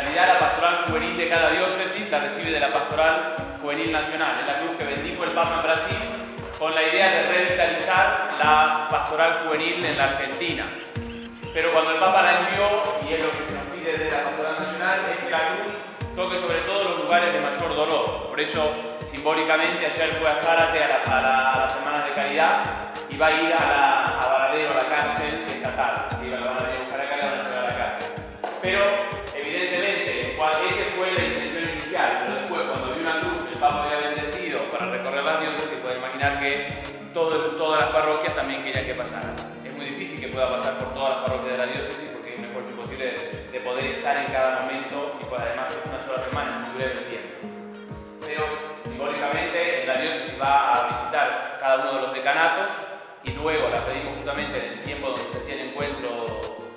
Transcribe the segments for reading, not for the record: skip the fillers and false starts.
realidad la pastoral juvenil de cada diócesis la recibe de la pastoral juvenil nacional. Es la cruz que bendijo el Papa en Brasil con la idea de revitalizar la pastoral juvenil en la Argentina. Pero cuando el Papa la envió, y es lo que se nos pide de la pastoral nacional, es que la cruz toque sobre todo los lugares de mayor dolor. Por eso, simbólicamente, ayer fue a Zárate a las Semanas de Caridad y va a ir a Baradero, a la cárcel, esta tarde. ¿Sí? La van a venir a buscar acá y la van a llevar a la cárcel. Pero, evidentemente, esa fue la intención inicial, pero después, cuando vio una cruz que el Papa había bendecido para recorrer las diócesis, puede imaginar que todas las parroquias también querían que pasara. Es muy difícil que pueda pasar por todas las parroquias de la diócesis porque es un esfuerzo imposible de poder estar en cada momento y pues además es una sola semana, es muy breve el tiempo. Pero simbólicamente la diócesis va a visitar cada uno de los decanatos y luego la pedimos justamente en el tiempo donde se hacía el encuentro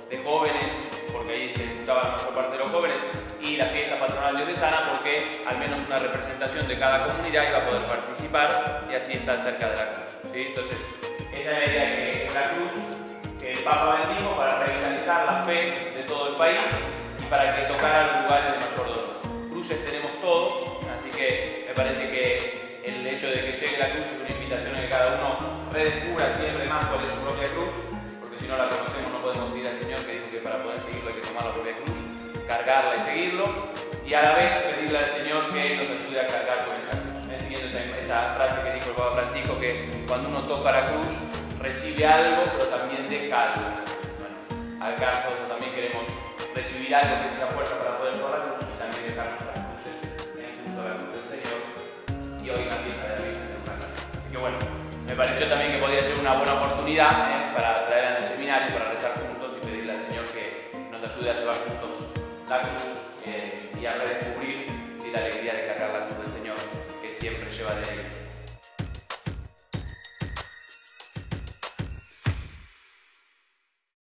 de jóvenes, porque ahí se juntaba la mayor parte de los jóvenes, y la fiesta patronal diocesana, porque al menos una representación de cada comunidad iba a poder participar y así estar cerca de la cruz. ¿Sí? Entonces, esa es la idea, que la cruz que el Papa bendijo para revitalizar la fe de todo el país y para que tocara los lugares de mayor dolor. Cruces tenemos todos. Que me parece que el hecho de que llegue la cruz es una invitación a que cada uno redescubra siempre más cuál es su propia cruz, porque si no la conocemos no podemos seguir al Señor, que dijo que para poder seguirlo hay que tomar la propia cruz, cargarla y seguirlo, y a la vez pedirle al Señor que nos ayude a cargar con esa cruz. Siguiendo esa frase que dijo el Papa Francisco, que cuando uno toca la cruz recibe algo, pero también deja algo. Bueno, acá nosotros también queremos recibir algo que es la fuerza para poder llevar la cruz y también dejar nuestras cruces del Señor, y hoy la fiesta de la Virgen del Carmen. Así que bueno, me pareció también que podía ser una buena oportunidad para traerla en el seminario, para rezar juntos y pedirle al Señor que nos ayude a llevar juntos la cruz y a redescubrir la alegría de cargar la cruz del Señor que siempre lleva de él.